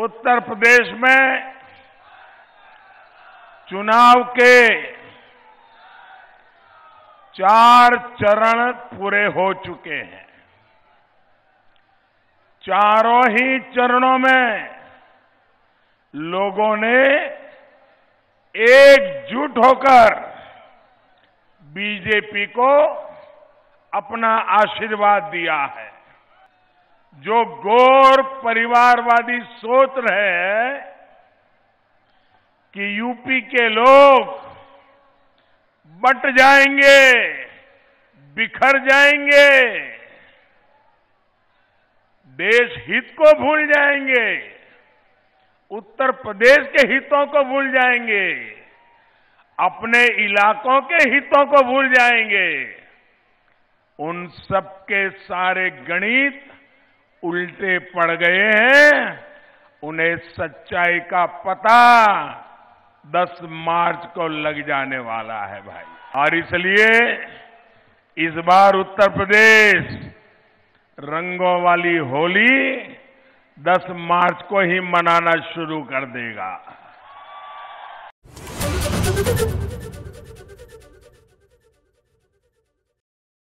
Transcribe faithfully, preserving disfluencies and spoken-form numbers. उत्तर प्रदेश में चुनाव के चार चरण पूरे हो चुके हैं। चारों ही चरणों में लोगों ने एकजुट होकर बीजेपी को अपना आशीर्वाद दिया है। जो गौर परिवारवादी सोच रहे हैं कि यूपी के लोग बट जाएंगे, बिखर जाएंगे, देश हित को भूल जाएंगे, उत्तर प्रदेश के हितों को भूल जाएंगे, अपने इलाकों के हितों को भूल जाएंगे, उन सबके सारे गणित उल्टे पड़ गए हैं। उन्हें सच्चाई का पता दस मार्च को लग जाने वाला है भाई। और इसलिए इस बार उत्तर प्रदेश रंगों वाली होली दस मार्च को ही मनाना शुरू कर देगा।